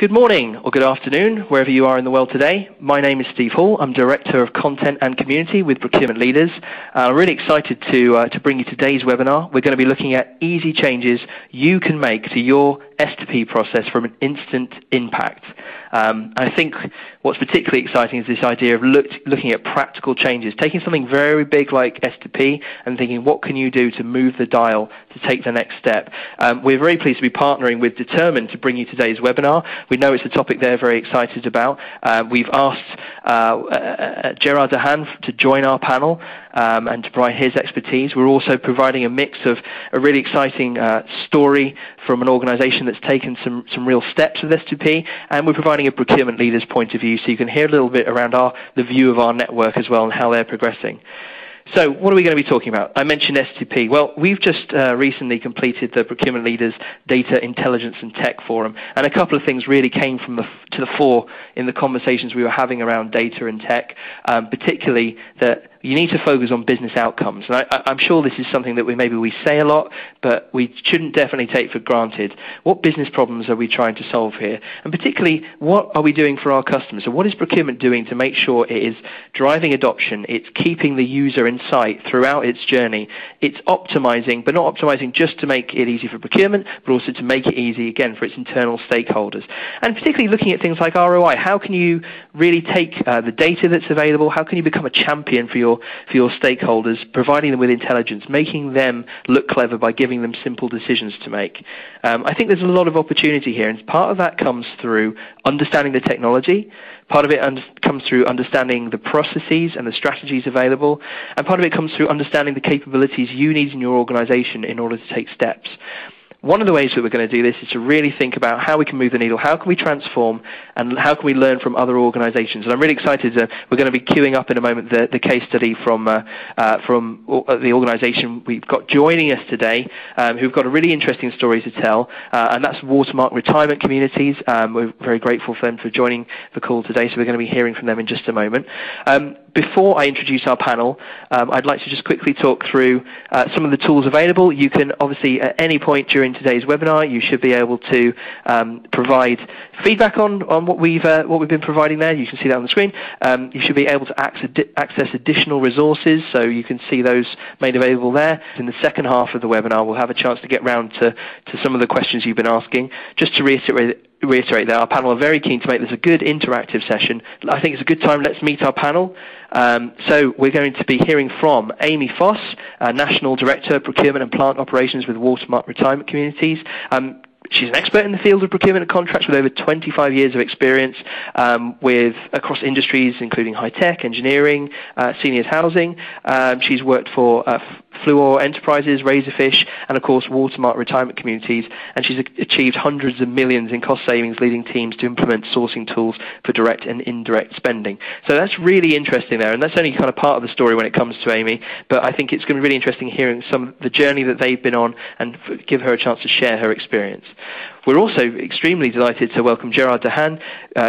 Good morning or good afternoon, wherever you are in the world today. My name is Steve Hall. I'm Director of Content and Community with Procurement Leaders. I'm really excited to bring you today's webinar. We're going to be looking at easy changes you can make to your S2P process from an instant impact. I think what's particularly exciting is this idea of looking at practical changes, taking something very big like S2P and thinking, what can you do to move the dial to take the next step? We're very pleased to be partnering with Determine to bring you today's webinar. We know it's a topic they're very excited about. We've asked Gérard Dahan to join our panel and to provide his expertise. We're also providing a mix of a really exciting story from an organization that's taken some real steps with S2P, and we're providing a procurement leader's point of view, so you can hear a little bit around the view of our network as well and how they're progressing. So what are we going to be talking about? I mentioned S2P. Well, we've just recently completed the Procurement Leaders Data Intelligence and Tech Forum, and a couple of things really came to the fore in the conversations we were having around data and tech, particularly that you need to focus on business outcomes. And I'm sure this is something that maybe we say a lot, but we shouldn't definitely take for granted. What business problems are we trying to solve here? And particularly, what are we doing for our customers? So what is procurement doing to make sure it is driving adoption, it's keeping the user in sight throughout its journey, it's optimizing, but not optimizing just to make it easy for procurement, but also to make it easy, again, for its internal stakeholders. And particularly looking at things like ROI. How can you really take the data that's available? How can you become a champion for your stakeholders, providing them with intelligence, making them look clever by giving them simple decisions to make? I think there's a lot of opportunity here, and part of that comes through understanding the technology, part of it comes through understanding the processes and the strategies available, and part of it comes through understanding the capabilities you need in your organization in order to take steps. One of the ways that we're going to do this is to really think about how we can move the needle, how can we transform, and how can we learn from other organizations. And I'm really excited that we're going to be queuing up in a moment the case study from the organization we've got joining us today, who've got a really interesting story to tell, and that's Watermark Retirement Communities. We're very grateful for them for joining the call today, so we're going to be hearing from them in just a moment. Before I introduce our panel, I'd like to just quickly talk through some of the tools available. You can obviously at any point during today's webinar, you should be able to provide feedback on what we've been providing there. You can see that on the screen. You should be able to access additional resources, so you can see those made available there. In the second half of the webinar, we'll have a chance to get round to some of the questions you've been asking. Just to reiterate that our panel are very keen to make this a good interactive session. I think it's a good time. Let's meet our panel. So we're going to be hearing from Amee Foss, National Director of Procurement and Plant Operations with Watermark Retirement Communities. She's an expert in the field of procurement and contracts with over 25 years of experience across industries including high-tech, engineering, seniors housing. She's worked for Fluor Enterprises, Razorfish, and of course Watermark Retirement Communities, and she's achieved hundreds of millions in cost savings, leading teams to implement sourcing tools for direct and indirect spending. So that's really interesting there, and that's only kind of part of the story when it comes to Amee, but I think it's going to be really interesting hearing some of the journey that they've been on and give her a chance to share her experience. We're also extremely delighted to welcome Gérard Dahan,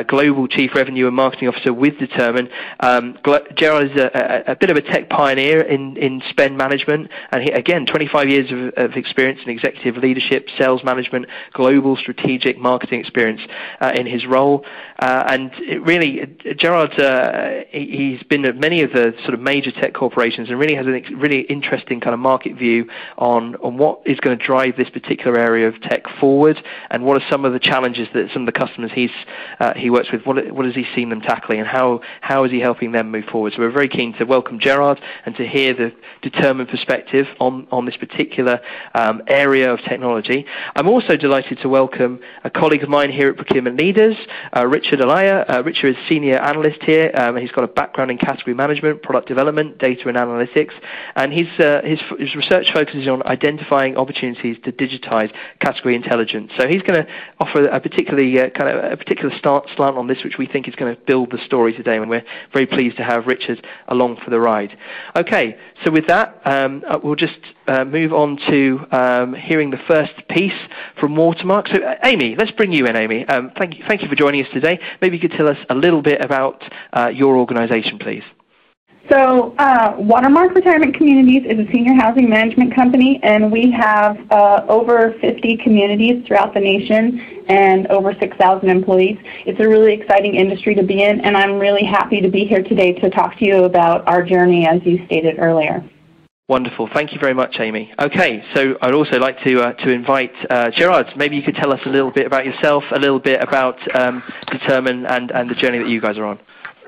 Global Chief Revenue and Marketing Officer with Determine. Gérard is a bit of a tech pioneer in spend management, and he, again, 25 years of experience in executive leadership, sales management, global strategic marketing experience in his role. And it really, Gérard, he's been at many of the sort of major tech corporations and really has a really interesting kind of market view on what is going to drive this particular area of tech forward, and what are some of the challenges that some of the customers he works with, what has he seen them tackling, and how is he helping them move forward. So we're very keen to welcome Gérard and to hear the Determined perspective on this particular area of technology. I'm also delighted to welcome a colleague of mine here at Procurement Leaders, Richard Olaiya. Richard is senior analyst here. He's got a background in category management, product development, data and analytics, and his research focuses on identifying opportunities to digitize category intelligence. So he's going to offer a particularly slant on this, which we think is going to build the story today, and we're very pleased to have Richard along for the ride. Okay, so with that, we'll just move on to hearing the first piece from Watermark. So Amee, let's bring you in, Amee. Thank you for joining us today. Maybe you could tell us a little bit about your organisation, please. So Watermark Retirement Communities is a senior housing management company, and we have over 50 communities throughout the nation and over 6,000 employees. It's a really exciting industry to be in, and I'm really happy to be here today to talk to you about our journey, as you stated earlier. Wonderful. Thank you very much, Amee. Okay, so I'd also like to invite Gérard. Maybe you could tell us a little bit about yourself, a little bit about Determine and the journey that you guys are on.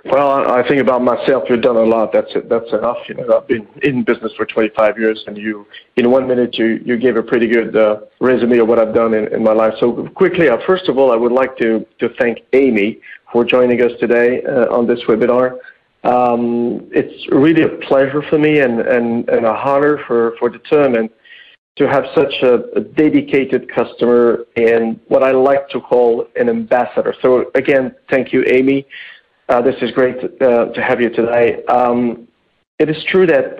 Well, I think about myself, you've done a lot. That's enough. You know, I've been in business for 25 years, and you, in 1 minute, you gave a pretty good resume of what I've done in my life. So quickly, first of all, I would like to thank Amee for joining us today on this webinar. It's really a pleasure for me and a honor for Determine to have such a dedicated customer and what I like to call an ambassador. So again, thank you, Amee. This is great to have you today. It is true that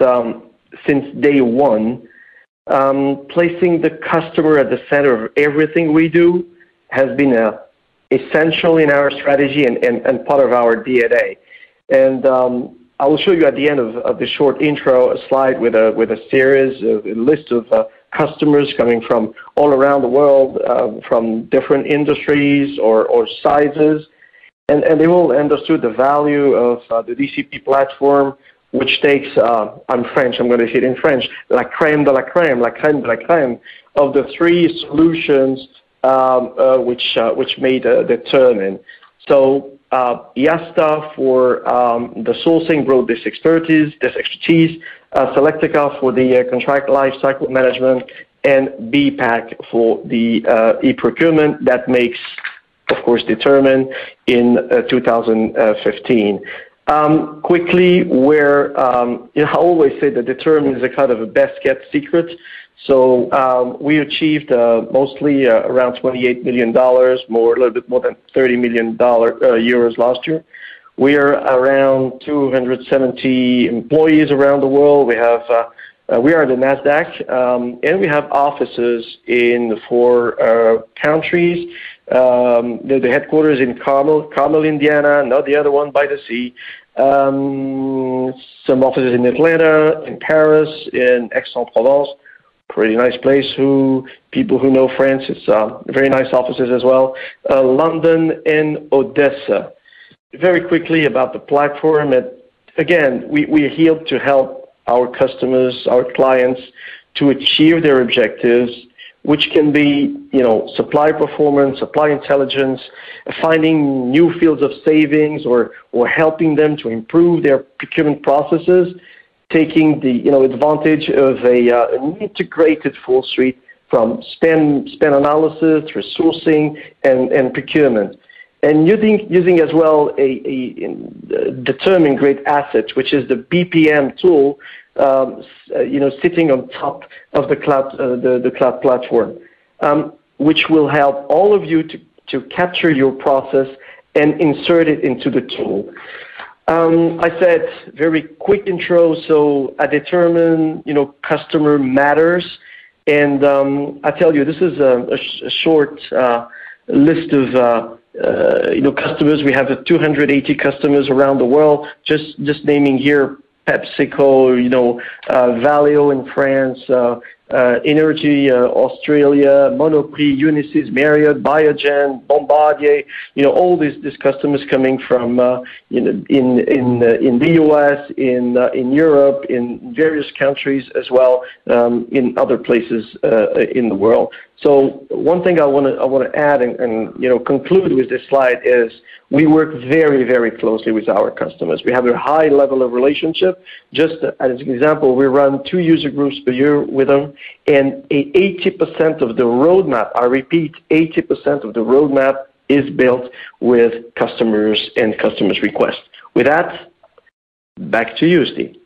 since day one, placing the customer at the center of everything we do has been essential in our strategy and part of our DNA. And I will show you at the end of the short intro a slide with a series, a list of customers coming from all around the world, from different industries or sizes. And they all understood the value of the DCP platform, which takes, I'm French, I'm going to say it in French, la crème de la crème, la crème de la crème, of the three solutions which made Determine. So Iasta for the sourcing brought this expertise, Selectica for the contract lifecycle management, and b-pack for the e-procurement that makes, of course, Determine in 2015. Quickly, where you know, I always say that Determine is a kind of a best-kept secret. So we achieved mostly around $28 million, more a little bit more than €30 million last year. We are around 270 employees around the world. We have we are the Nasdaq, and we have offices in 4 countries. The headquarters in Carmel, Indiana, not the other one by the sea. Some offices in Atlanta, in Paris, in Aix-en-Provence. Pretty nice place. People who know France, it's very nice offices as well. London and Odessa. Very quickly about the platform. Again, we are here to help our customers, our clients, to achieve their objectives, which can be, you know, supply performance, supply intelligence, finding new fields of savings, or helping them to improve their procurement processes, taking the, you know, advantage of an integrated full suite from spend analysis, resourcing, and procurement. And using as well a Determine great asset, which is the BPM tool, you know, sitting on top of the cloud platform, which will help all of you to capture your process and insert it into the tool. I said very quick intro. So at Determine, you know, customer matters, and I tell you, this is a short list of. You know, customers. We have 280 customers around the world. Just naming here, PepsiCo, you know, Valeo in France, Energy Australia, Monoprix, Unisys, Marriott, Biogen, Bombardier. You know, all these customers coming from you know, in the US, in Europe, in various countries as well, in other places in the world. So one thing I want to add and you know, conclude with this slide is we work very, very closely with our customers. We have a high level of relationship. Just as an example, we run 2 user groups per year with them, and 80% of the roadmap, I repeat, 80% of the roadmap is built with customers and customers' requests. With that, back to you, Steve.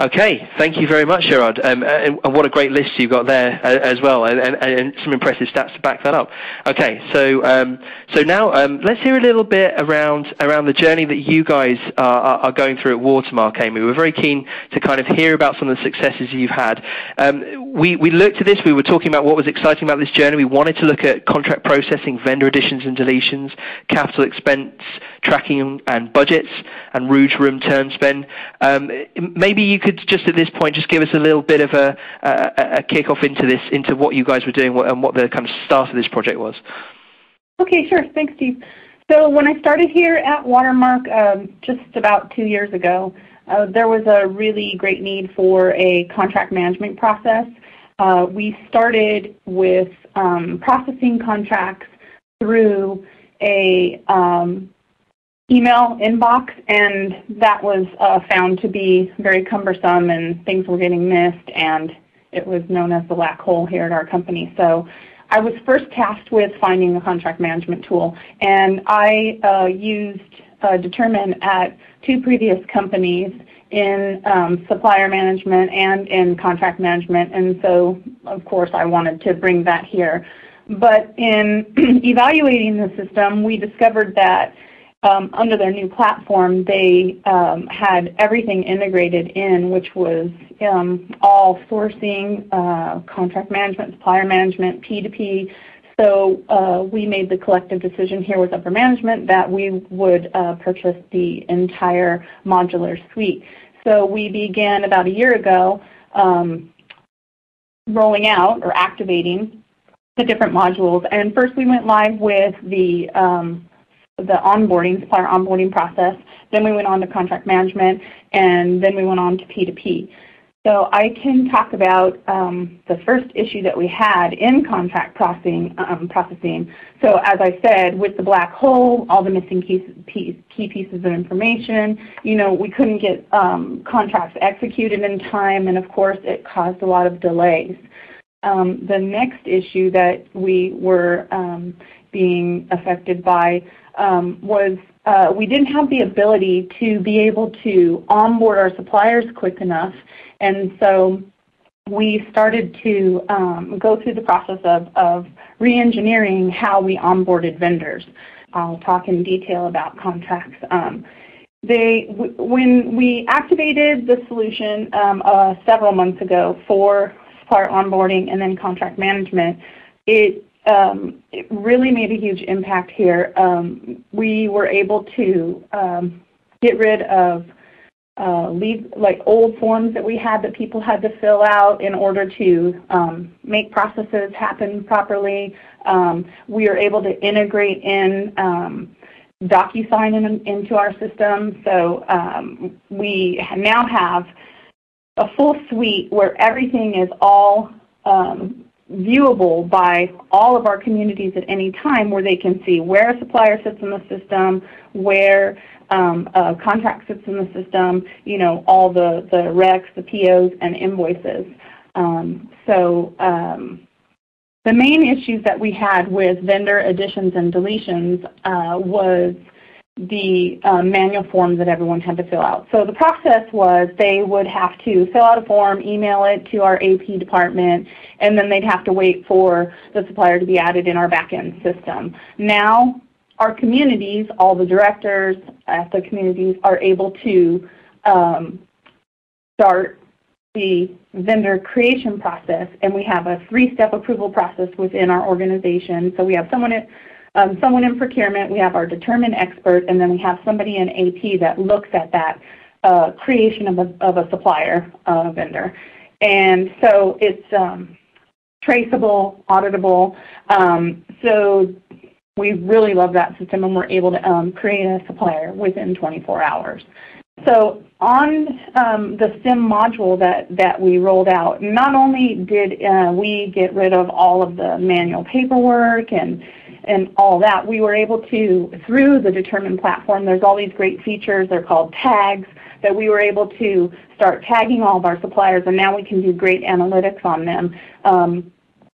Okay, thank you very much, Gérard. And what a great list you've got there as well, and some impressive stats to back that up. Okay, so so now let's hear a little bit around the journey that you guys are going through at Watermark, Amee. We're very keen to kind of hear about some of the successes you've had. We looked at this. We were talking about what was exciting about this journey. We wanted to look at contract processing, vendor additions and deletions, capital expense tracking and budgets, and Rouge Room turn spend. Maybe you could just at this point just give us a little bit of a kickoff into this, into what you guys were doing and what the kind of start of this project was. Okay, sure. Thanks, Steve. So when I started here at Watermark just about 2 years ago, there was a really great need for a contract management process. We started with processing contracts through a email inbox, and that was found to be very cumbersome, and things were getting missed, and it was known as the black hole here at our company. So I was first tasked with finding a contract management tool, and I used Determine at two previous companies in supplier management and in contract management, and so of course I wanted to bring that here. But in evaluating the system, we discovered that under their new platform, they had everything integrated in, which was all sourcing, contract management, supplier management, P2P. So we made the collective decision here with upper management that we would purchase the entire modular suite. So we began about a year ago rolling out or activating the different modules. And first we went live with the onboarding, supplier onboarding process. Then we went on to contract management, and then we went on to P2P. So I can talk about the first issue that we had in contract processing. So as I said, with the black hole, all the missing key pieces of information, you know, we couldn't get contracts executed in time, and of course it caused a lot of delays. The next issue that we were being affected by was we didn't have the ability to be able to onboard our suppliers quick enough, and so we started to go through the process of re-engineering how we onboarded vendors. I'll talk in detail about contracts. When we activated the solution several months ago for supplier onboarding and then contract management, it really made a huge impact here. We were able to get rid of old forms that we had that people had to fill out in order to make processes happen properly. We were able to integrate in DocuSign into our system, so we now have a full suite where everything is all viewable by all of our communities at any time, where they can see where a supplier sits in the system, where a contract sits in the system, you know, all the recs, the POs, and invoices. The main issues that we had with vendor additions and deletions was the manual form that everyone had to fill out. So the process was they would have to fill out a form, email it to our AP department, and then they'd have to wait for the supplier to be added in our back-end system. Now our communities, all the directors at the communities, are able to start the vendor creation process, and we have a three-step approval process within our organization. So we have someone in procurement, we have our Determine expert, and then we have somebody in AP that looks at that creation of a supplier vendor. And so it's traceable, auditable. So we really love that system, and we're able to create a supplier within 24 hours. So on the SIM module that we rolled out, not only did we get rid of all of the manual paperwork and all that, we were able to, through the Determine platform, there's all these great features, they're called tags, that we were able to start tagging all of our suppliers, and now we can do great analytics on them.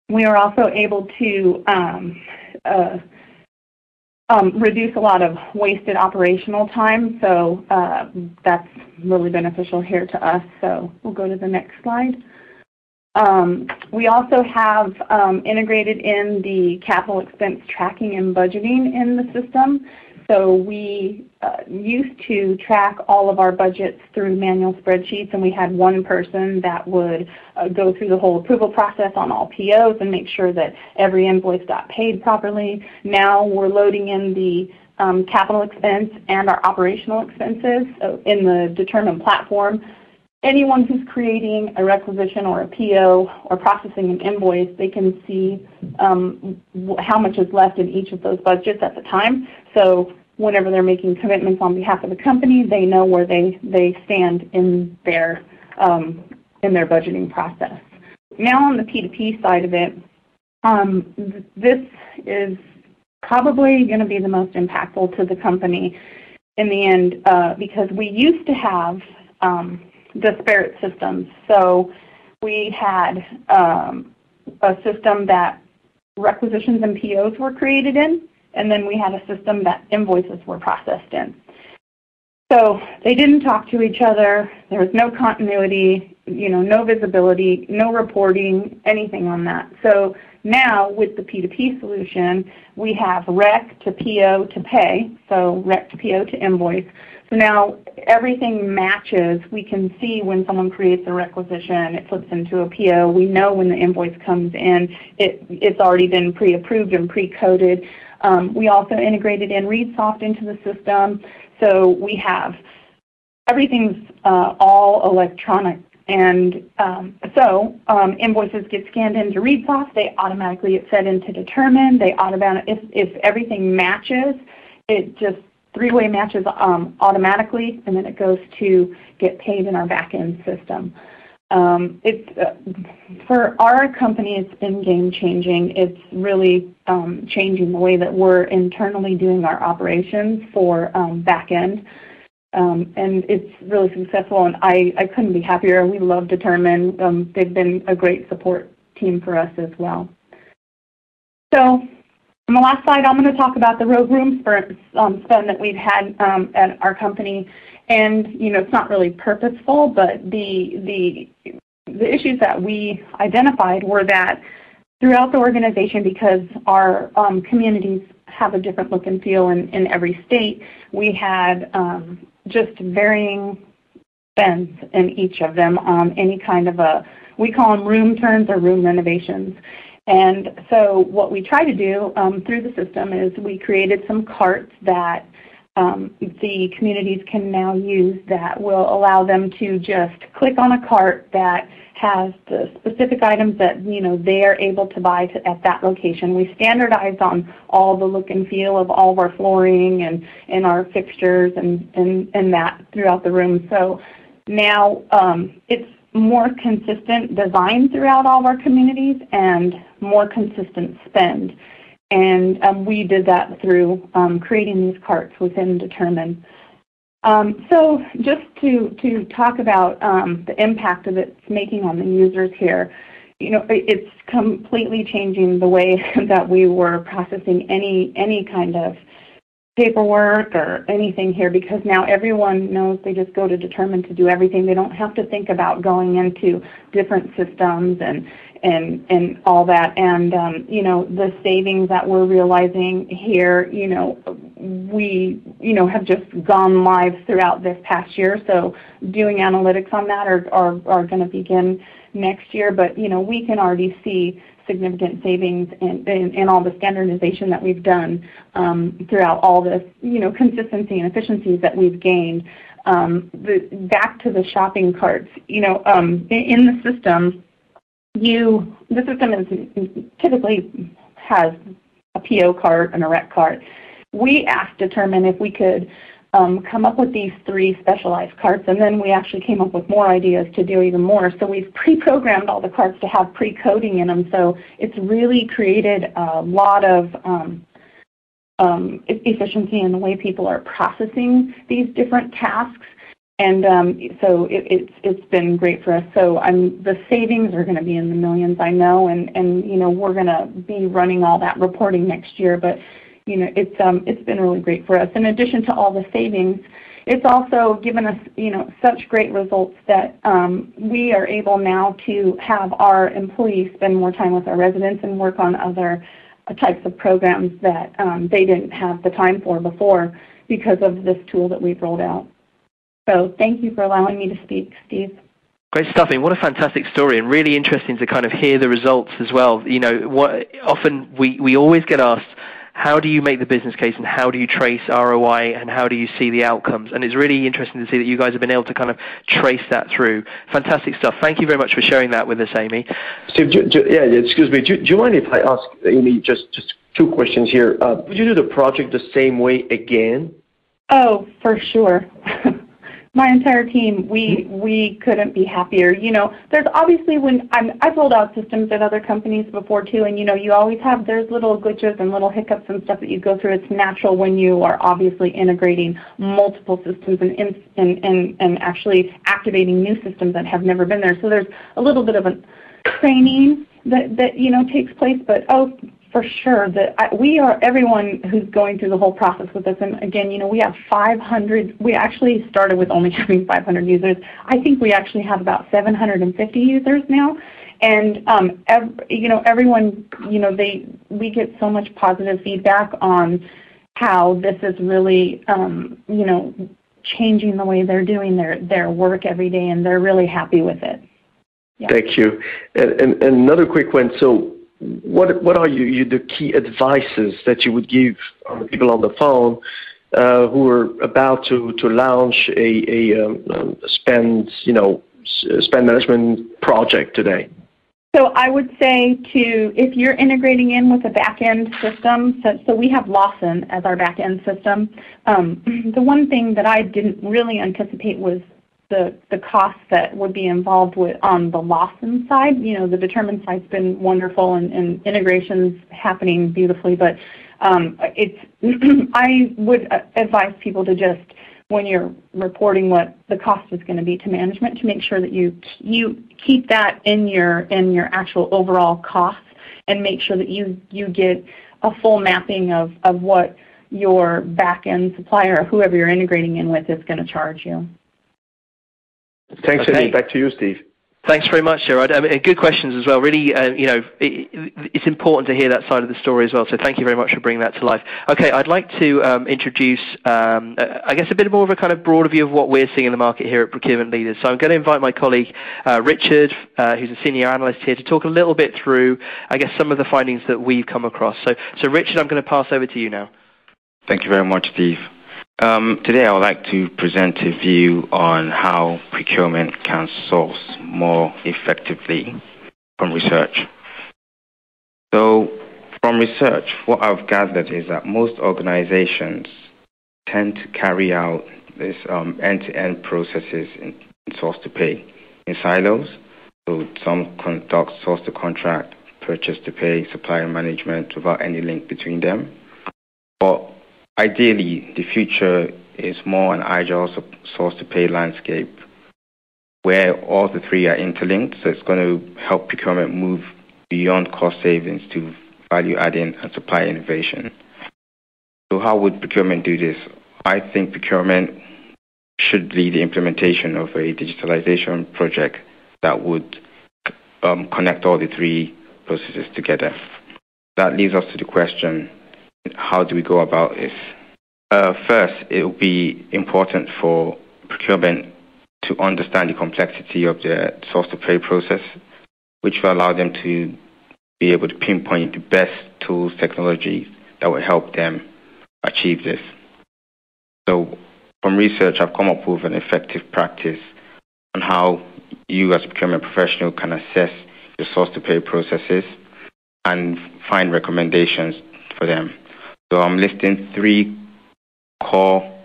We are also able to reduce a lot of wasted operational time, so that's really beneficial here to us. So we'll go to the next slide. We also have integrated in the capital expense tracking and budgeting in the system. So we used to track all of our budgets through manual spreadsheets, and we had one person that would go through the whole approval process on all POs and make sure that every invoice got paid properly. Now we're loading in the capital expense and our operational expenses in the Determine platform. Anyone who's creating a requisition or a PO or processing an invoice, they can see how much is left in each of those budgets at the time. So whenever they're making commitments on behalf of the company, they know where they stand in their budgeting process. Now on the P2P side of it, this is probably going to be the most impactful to the company in the end because we used to have disparate systems. So we had a system that requisitions and POs were created in, and then we had a system that invoices were processed in. So they didn't talk to each other. There was no continuity, you know, no visibility, no reporting, anything on that. So now with the P2P solution, we have rec to PO to pay, so rec to PO to invoice. So now everything matches. We can see when someone creates a requisition, it flips into a PO. We know when the invoice comes in. It's already been pre-approved and pre-coded. We also integrated in ReadSoft into the system. So we have everything's all electronic. And invoices get scanned into ReadSoft. They automatically get set into Determine. They if everything matches, it just three-way matches automatically, and then it goes to get paid in our back-end system. For our company, it's been game-changing. It's really changing the way that we're internally doing our operations for back-end. And it's really successful, and I couldn't be happier. We love Determine. They've been a great support team for us as well. So on the last slide, I'm going to talk about the room spend that we've had at our company. And you know, it's not really purposeful, but the issues that we identified were that throughout the organization, because our communities have a different look and feel in every state, we had just varying spends in each of them on any kind of we call them room turns or room renovations. And so what we try to do through the system is we created some carts that the communities can now use that will allow them to just click on a cart that has the specific items that you know they are able to buy at that location. We standardized on all the look and feel of all of our flooring and our fixtures and that throughout the room. So now it's more consistent design throughout all of our communities and more consistent spend. And we did that through creating these carts within Determine. So just to talk about the impact that it's making on the users here, you know, it's completely changing the way that we were processing any kind of paperwork or anything here, because now everyone knows they just go to Determine to do everything. They don't have to think about going into different systems and all that. And you know, the savings that we're realizing here, you know, we have just gone live throughout this past year. So doing analytics on that are going to begin next year. But you know, we can already see significant savings in all the standardization that we've done throughout all this, you know, consistency and efficiencies that we've gained. Back to the shopping carts, you know, in the system, the system is typically has a PO cart and a rec cart. We asked Determine if we could come up with these three specialized carts, and then we actually came up with more ideas to do even more. So we've pre-programmed all the carts to have pre-coding in them, so it's really created a lot of efficiency in the way people are processing these different tasks, and so it's been great for us. So the savings are going to be in the millions, I know, and you know, we're going to be running all that reporting next year, but you know, it's been really great for us. In addition to all the savings, it's also given us, you know, such great results that we are able now to have our employees spend more time with our residents and work on other types of programs that they didn't have the time for before because of this tool that we've rolled out. So thank you for allowing me to speak, Steve. Great stuff, and what a fantastic story, and really interesting to kind of hear the results as well. You know, what, often we always get asked, how do you make the business case and how do you trace ROI and how do you see the outcomes? And it's really interesting to see that you guys have been able to kind of trace that through. Fantastic stuff. Thank you very much for sharing that with us, Amee. Steve, excuse me. Do you mind if I ask Amee just two questions here? Would you do the project the same way again? Oh, for sure. My entire team, we couldn't be happier. You know, there's obviously when I've rolled out systems at other companies before too, and you know, you always have there's little glitches and little hiccups and stuff that you go through. It's natural when you are obviously integrating multiple systems and actually activating new systems that have never been there. So there's a little bit of a training that you know takes place, but oh, for sure, we are everyone who's going through the whole process with us. And again, you know, we have 500. We actually started with only having 500 users. I think we actually have about 750 users now. And you know, everyone, you know, we get so much positive feedback on how this is really, you know, changing the way they're doing their work every day, and they're really happy with it. Yeah. Thank you. And another quick one. So, What are the key advices that you would give people on the phone who are about to launch a spend management project today? So I would say if you're integrating in with a back-end system, so we have Lawson as our back-end system. The one thing that I didn't really anticipate was the costs that would be involved with on the Lawson side. You know, the Determine side's been wonderful and integration's happening beautifully, but I would advise people to just, when you're reporting what the cost is going to be to management, to make sure that you keep that in your actual overall costs, and make sure that you get a full mapping of what your back-end supplier or whoever you're integrating in with is going to charge you. Thanks, Amee. Back to you, Steve. Thanks very much, Gérard. Good questions as well. Really, you know, it's important to hear that side of the story as well. So thank you very much for bringing that to life. Okay, I'd like to introduce, I guess, a bit more of a kind of broader view of what we're seeing in the market here at Procurement Leaders. So I'm going to invite my colleague Richard, who's a senior analyst here, to talk a little bit through, I guess, some of the findings that we've come across. So Richard, I'm going to pass over to you now. Thank you very much, Steve. Today I would like to present a view on how procurement can source more effectively from research. So from research, what I've gathered is that most organizations tend to carry out this end-to-end processes in source to pay in silos. So some conduct source to contract, purchase to pay, supplier management without any link between them. But ideally, the future is more an agile source-to-pay landscape where all the three are interlinked, so it's going to help procurement move beyond cost savings to value-adding and supply innovation. So how would procurement do this? I think procurement should lead the implementation of a digitalization project that would connect all the three processes together. That leads us to the question, how do we go about this? First, it will be important for procurement to understand the complexity of their source-to-pay process, which will allow them to be able to pinpoint the best tools, technologies that will help them achieve this. So from research, I've come up with an effective practice on how you as a procurement professional can assess your source-to-pay processes and find recommendations for them. So I'm listing three core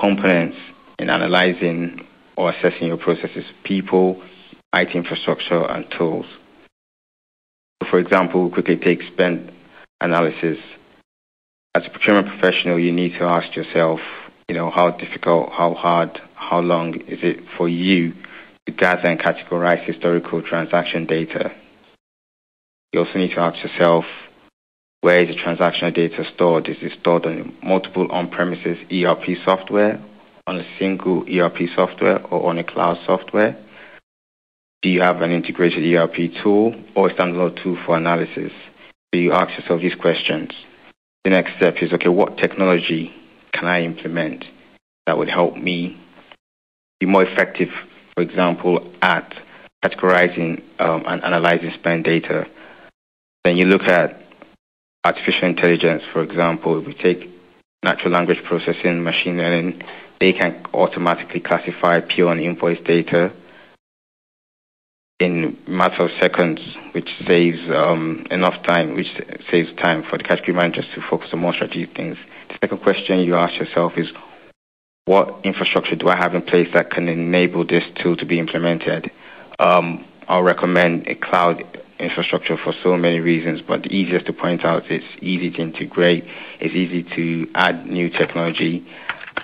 components in analyzing or assessing your processes: people, IT infrastructure, and tools. For example, we'll quickly take spend analysis. As a procurement professional, you need to ask yourself, you know, how difficult, how hard, how long is it for you to gather and categorize historical transaction data? You also need to ask yourself, Where is the transactional data stored? Is it stored on multiple on-premises ERP software, on a single ERP software, or on a cloud software? Do you have an integrated ERP tool or a standalone tool for analysis? So you ask yourself these questions. The next step is, okay, what technology can I implement that would help me be more effective, for example, at categorizing and analyzing spend data? Then you look at artificial intelligence, for example. If we take natural language processing, machine learning, they can automatically classify PO and invoice data in a matter of seconds, which saves saves time for the category managers to focus on more strategic things. The second question you ask yourself is, what infrastructure do I have in place that can enable this tool to be implemented? I'll recommend a cloud infrastructure for so many reasons, but the easiest to point out, it's easy to integrate, it's easy to add new technology,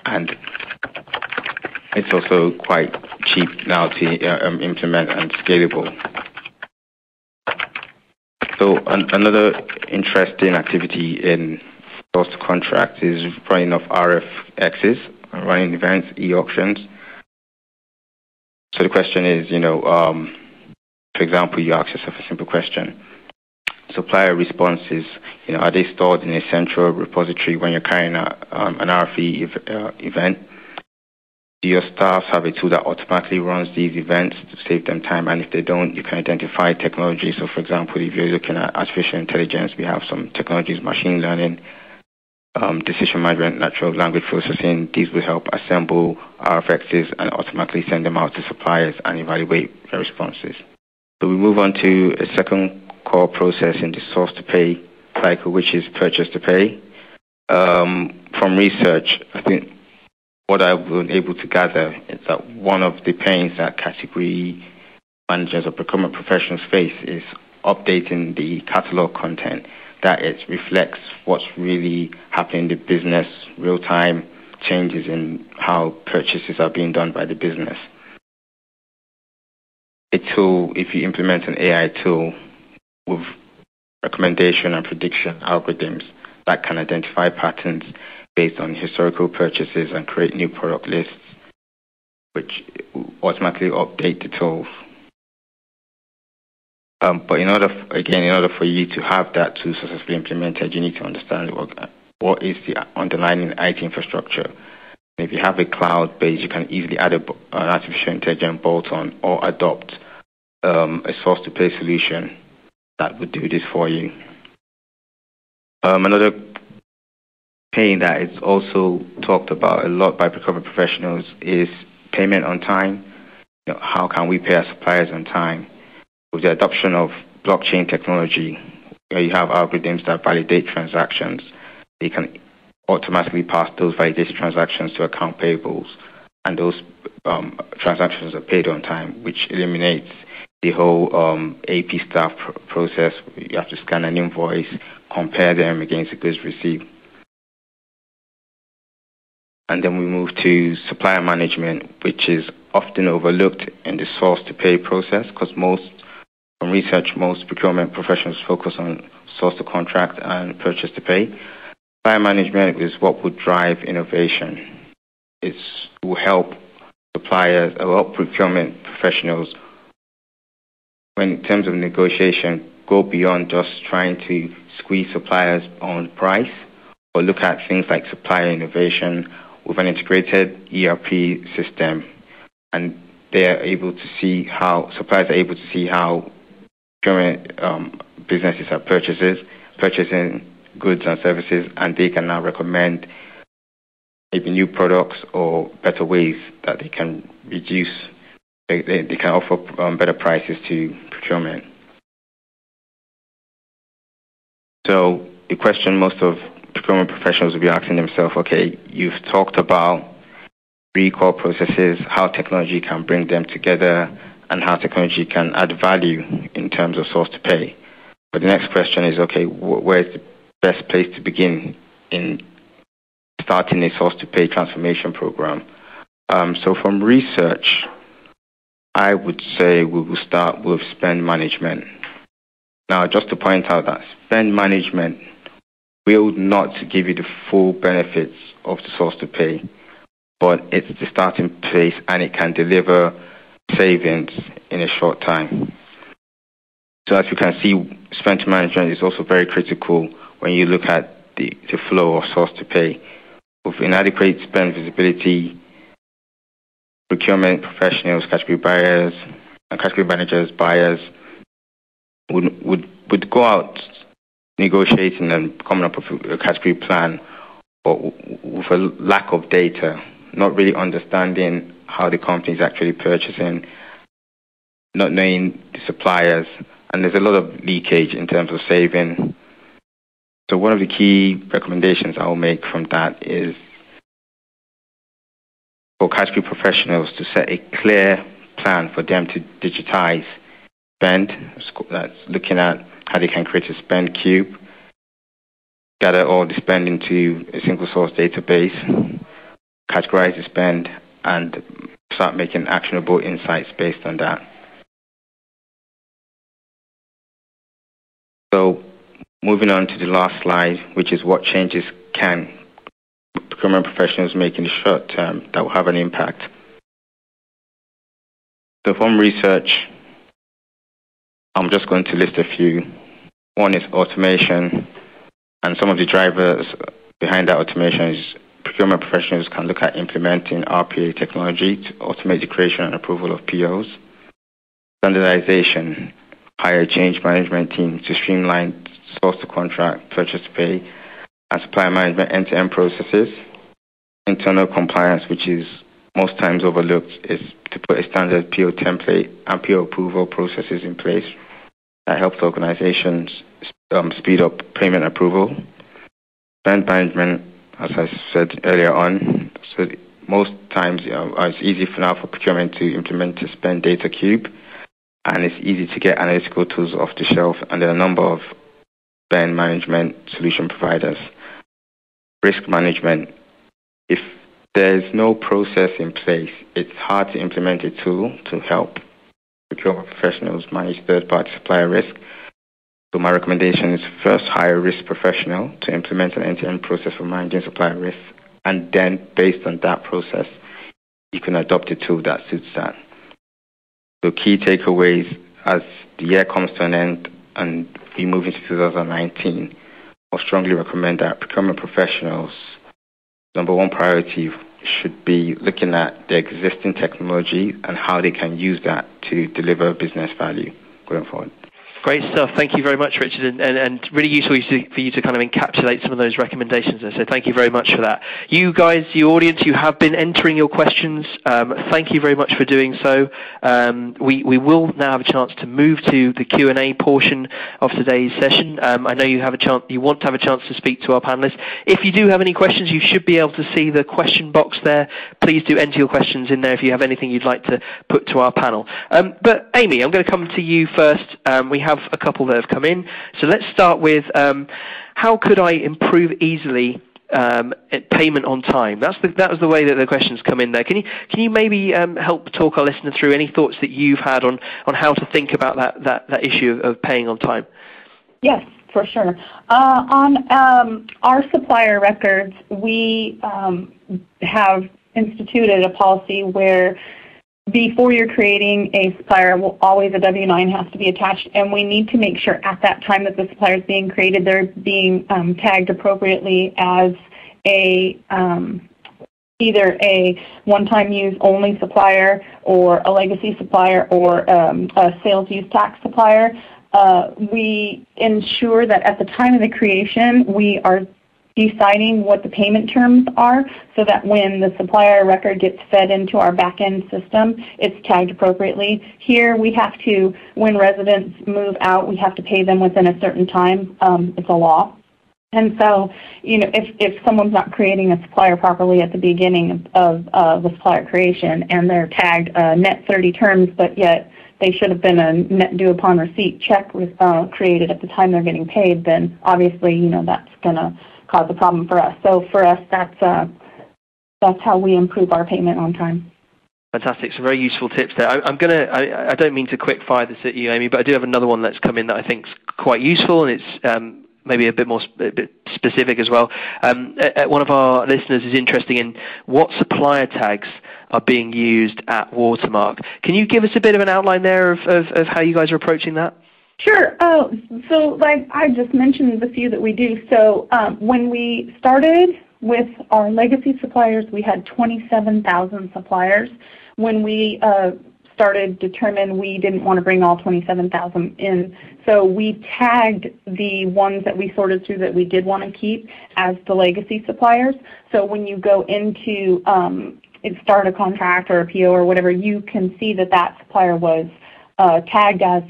and it's also quite cheap now to implement and scalable. So another interesting activity in source to contract is running of RFXs, running events, e-auctions. So the question is, for example, you ask yourself a simple question. Supplier responses, are they stored in a central repository when you're carrying out an RFI event? Do your staff have a tool that automatically runs these events to save them time? And if they don't, you can identify technology. So, for example, if you're looking at artificial intelligence, we have some technologies, machine learning, decision management, natural language processing. These will help assemble RFXs and automatically send them out to suppliers and evaluate their responses. So we move on to a second core process in the source to pay cycle, which is purchase to pay. From research, I think what I've been able to gather is that one of the pains that category managers or procurement professionals face is updating the catalog content, that it reflects what's really happening in the business, real-time changes in how purchases are being done by the business. A tool, if you implement an AI tool with recommendation and prediction algorithms that can identify patterns based on historical purchases and create new product lists, which automatically update the tools. But in order for you to have that tool successfully implemented, you need to understand what is the underlying IT infrastructure. And if you have a cloud base, you can easily add an artificial intelligence bolt-on or adopt a source-to-pay solution that would do this for you. Another pain that is also talked about a lot by procurement professionals is payment on time. How can we pay our suppliers on time? With the adoption of blockchain technology, where you have algorithms that validate transactions, they can automatically pass those validated transactions to account payables, and those transactions are paid on time, which eliminates the whole AP staff process. You have to scan an invoice, compare them against the goods received. And then we move to supplier management, which is often overlooked in the source to pay process, because from research, most procurement professionals focus on source to contract and purchase to pay. Supplier management is what will drive innovation. It will help suppliers, help procurement professionals, when in terms of negotiation, go beyond just trying to squeeze suppliers on price, or look at things like supplier innovation with an integrated ERP system. And they are able to see how suppliers are able to see how procurement businesses are purchasing goods and services, and they can now recommend maybe new products or better ways that they can reduce, they can offer better prices to procurement. So the question most of procurement professionals will be asking themselves, okay, you've talked about three core processes, how technology can bring them together, and how technology can add value in terms of source to pay. But the next question is, okay, where is the best place to begin in starting a source to pay transformation program? So from research, I would say we will start with spend management. Now, just to point out that spend management will not give you the full benefits of the source to pay, but it's the starting place and it can deliver savings in a short time. So as you can see, spend management is also very critical when you look at the flow of source to pay. With inadequate spend visibility, procurement professionals, category buyers, and category managers, buyers would go out negotiating and coming up with a category plan, but with a lack of data, not really understanding how the company is actually purchasing, not knowing the suppliers, and there's a lot of leakage in terms of saving. So one of the key recommendations I'll make from that is for category professionals to set a clear plan for them to digitize spend, that's looking at how they can create a spend cube, gather all the spend into a single source database, categorize the spend, and start making actionable insights based on that. So moving on to the last slide, which is what changes can procurement professionals make in the short term that will have an impact. So from research, I'm just going to list a few. One is automation, and some of the drivers behind that automation is procurement professionals can look at implementing RPA technology to automate the creation and approval of POs. Standardization, hire change management teams to streamline source to contract, purchase to pay, and supplier management end-to-end processes. Internal compliance, which is most times overlooked, is to put a standard PO template and PO approval processes in place that helps organizations speed up payment approval. Spend management, as I said earlier on, so most times it's easy for now for procurement to implement a spend data cube, and it's easy to get analytical tools off the shelf, and there are a number of spend management solution providers. Risk management. If there's no process in place, it's hard to implement a tool to help procurement professionals manage third-party supplier risk. So my recommendation is first hire a risk professional to implement an end-to-end process for managing supplier risk, and then based on that process, you can adopt a tool that suits that. So key takeaways as the year comes to an end and we move into 2019, I strongly recommend that procurement professionals' number one priority should be looking at the existing technology and how they can use that to deliver business value going forward. Great stuff. Thank you very much, Richard, and really useful for you to kind of encapsulate some of those recommendations. And so thank you very much for that. You guys, the audience, you have been entering your questions. Thank you very much for doing so. We will now have a chance to move to the Q&A portion of today's session. I know you have a chance, you want to have a chance to speak to our panelists. If you do have any questions, you should be able to see the question box there. Please do enter your questions in there if you have anything you'd like to put to our panel. But Amee, I'm going to come to you first. We have a couple that have come in, so let's start with how could I improve easily payment on time? That was the way that the questions come in there. Can you maybe help talk our listener through any thoughts that you've had on how to think about that issue of paying on time? Yes, for sure. On our supplier records, we have instituted a policy where before you're creating a supplier, always a W-9 has to be attached, and we need to make sure at that time that the supplier is being created, they're being tagged appropriately as a either a one-time use only supplier or a legacy supplier or a sales use tax supplier. We ensure that at the time of the creation, we are deciding what the payment terms are so that when the supplier record gets fed into our back-end system, it's tagged appropriately. Here we have to, when residents move out, we have to pay them within a certain time. It's a law. And so, you know, if someone's not creating a supplier properly at the beginning of the supplier creation and they're tagged net 30 terms, but yet they should have been a net due upon receipt check created at the time they're getting paid, then obviously, you know, that's going to cause a problem for us. So for us, that's how we improve our payment on time. Fantastic. Some very useful tips there. I don't mean to quick fire this at you, Amee, but I do have another one that's come in that I think is quite useful, and it's maybe a bit more specific as well. One of our listeners is interested in what supplier tags are being used at Watermark. Can you give us a bit of an outline there of how you guys are approaching that? Sure. So like I just mentioned the few that we do. So when we started with our legacy suppliers, we had 27,000 suppliers. When we started Determine, we didn't want to bring all 27,000 in. So we tagged the ones that we sorted through that we did want to keep as the legacy suppliers. So when you go into start a contract or a PO or whatever, you can see that that supplier was tagged as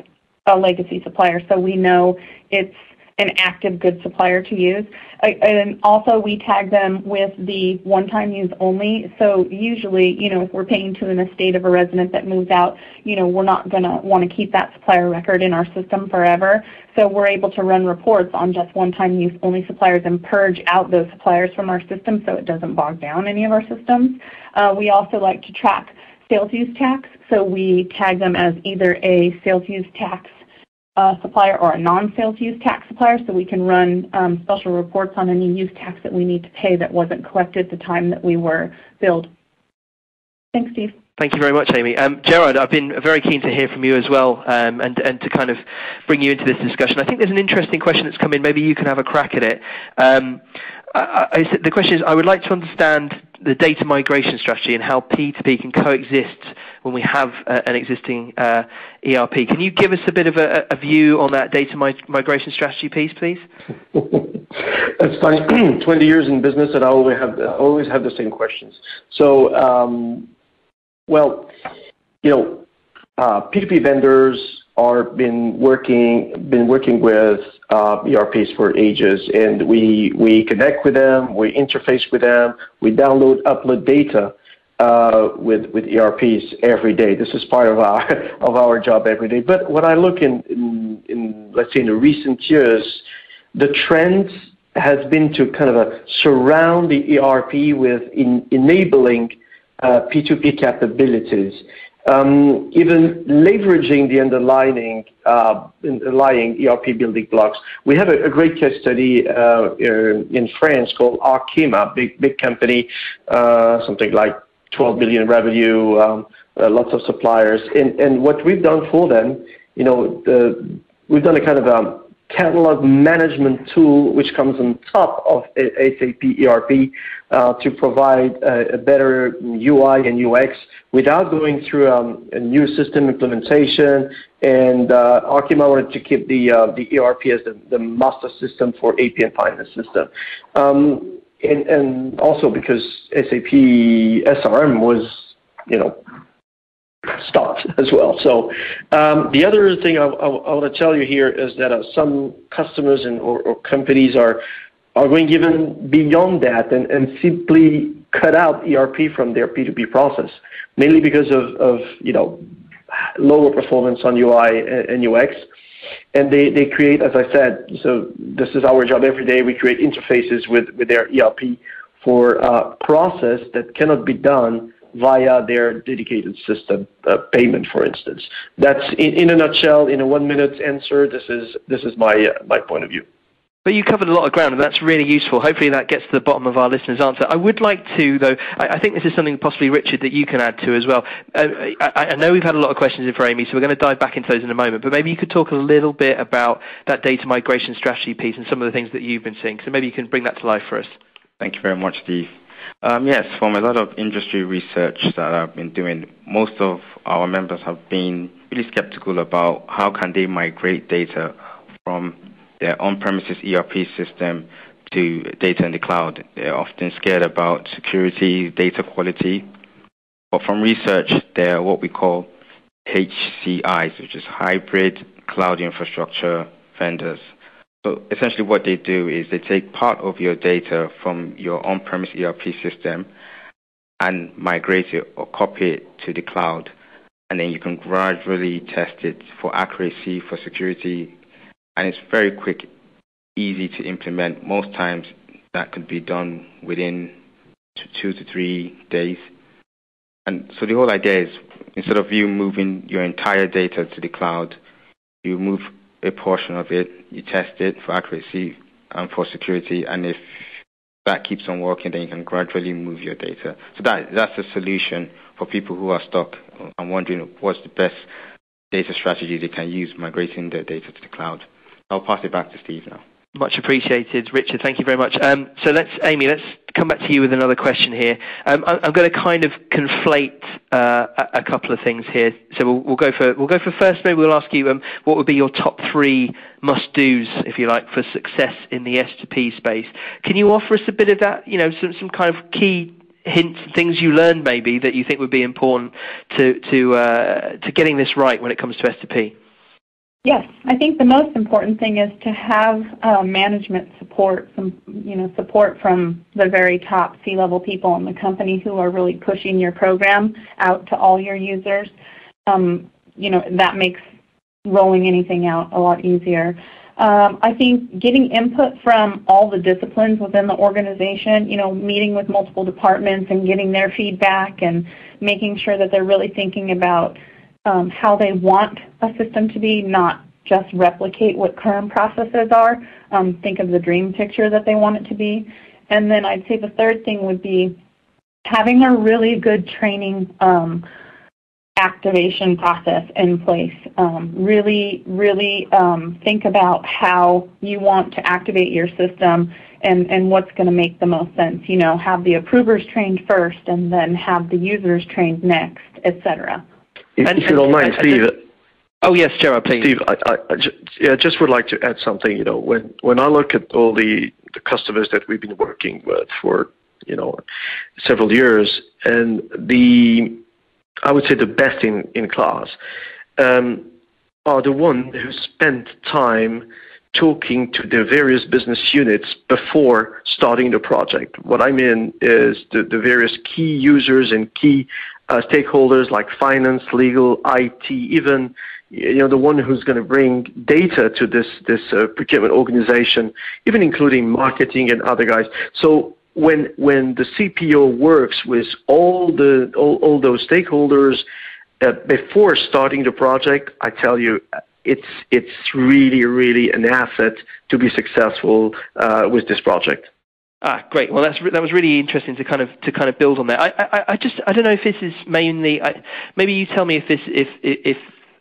a legacy supplier, so we know it's an active good supplier to use. And also we tag them with the one-time use only. So usually, you know, if we're paying to an estate of a resident that moves out, you know, we're not going to want to keep that supplier record in our system forever. So we're able to run reports on just one-time use only suppliers and purge out those suppliers from our system so it doesn't bog down any of our systems. We also like to track sales use tax, so we tag them as either a sales use tax supplier or a non-sales use tax supplier, so we can run special reports on any use tax that we need to pay that wasn't collected at the time that we were billed. Thanks, Steve. Thank you very much, Amee. Gérard, I've been very keen to hear from you as well, and to kind of bring you into this discussion. I think there's an interesting question that's come in. Maybe you can have a crack at it. The question is, I would like to understand the data migration strategy and how P2P can coexist when we have an existing ERP. Can you give us a bit of a view on that data migration strategy piece, please? That's funny. 20 years in business, and I always have the same questions. So, well, you know, P2P vendors are been working with ERPs for ages, and we connect with them, we interface with them, we download, upload data with ERPs every day. This is part of our job every day. But when I look in let's say in the recent years, the trend has been to kind of surround the ERP with enabling P2P capabilities, even leveraging the underlying ERP building blocks. We have a great case study in France called Arkema, big company, something like 12 billion revenue, lots of suppliers. And what we've done for them, you know, we've done a kind of catalog management tool which comes on top of SAP ERP to provide a better UI and UX without going through a new system implementation. And Arkema wanted to keep the ERP as the master system for AP and finance system. And also because SAP SRM was, you know, stopped as well. So the other thing I want to tell you here is that some customers or companies are going even beyond that and simply cut out ERP from their P2P process, mainly because of you know, lower performance on UI and UX. And they create, as I said, so this is our job every day, we create interfaces with their ERP for a process that cannot be done via their dedicated system, payment, for instance. That's in a nutshell, in a 1-minute answer. This is my point of view. But you covered a lot of ground, and that's really useful. Hopefully that gets to the bottom of our listeners' answer. I would like to, though, I think this is something possibly, Richard, that you can add to as well. I know we've had a lot of questions in for Amee, so we're going to dive back into those in a moment, but maybe you could talk a little bit about that data migration strategy piece and some of the things that you've been seeing. So maybe you can bring that to life for us. Thank you very much, Steve. Yes, from a lot of industry research that I've been doing, most of our members have been really skeptical about how can they migrate data from their on-premises ERP system to data in the cloud. They're often scared about security, data quality. But from research, they're what we call HCIs, which is hybrid cloud infrastructure vendors. So essentially what they do is they take part of your data from your on-premise ERP system and migrate it or copy it to the cloud. And then you can gradually test it for accuracy, for security. And it's very quick, easy to implement. Most times that could be done within 2 to 3 days. And so the whole idea is instead of you moving your entire data to the cloud, you move a portion of it you test it for accuracy and for security, and if that keeps on working, then you can gradually move your data. So that's a solution for people who are stuck and wondering what's the best data strategy they can use migrating their data to the cloud. I'll pass it back to Steve now. Much appreciated, Richard. Thank you very much. So Amee, let's come back to you with another question here. I'm going to kind of conflate a couple of things here. So we'll go for first. Maybe we'll ask you what would be your top three must-dos, if you like, for success in the S2P space. Can you offer us a bit of that? You know, some kind of key hints, things you learned maybe that you think would be important to getting this right when it comes to S2P. Yes, I think the most important thing is to have management support, support from the very top C-level people in the company who are really pushing your program out to all your users. That makes rolling anything out a lot easier. I think getting input from all the disciplines within the organization, meeting with multiple departments and getting their feedback and making sure that they're really thinking about how they want a system to be, not just replicate what current processes are. Think of the dream picture that they want it to be. And then I'd say the third thing would be having a really good training activation process in place. Really think about how you want to activate your system and what's going to make the most sense. Have the approvers trained first and then have the users trained next, etc. If you don't mind, Steve. Oh yes, Gerard, please. Steve, I just would like to add something. When I look at all the customers that we've been working with for several years, and I would say the best in class are the ones who spend time talking to the various business units before starting the project. What I mean is the various key users and key stakeholders like finance, legal, IT, even the one who's going to bring data to this procurement organization, even including marketing and other guys. So when the CPO works with all those stakeholders before starting the project, I tell you, it's really an asset to be successful with this project. Ah, great. Well, that was really interesting to kind of build on that. I don't know if this is mainly. Maybe you tell me if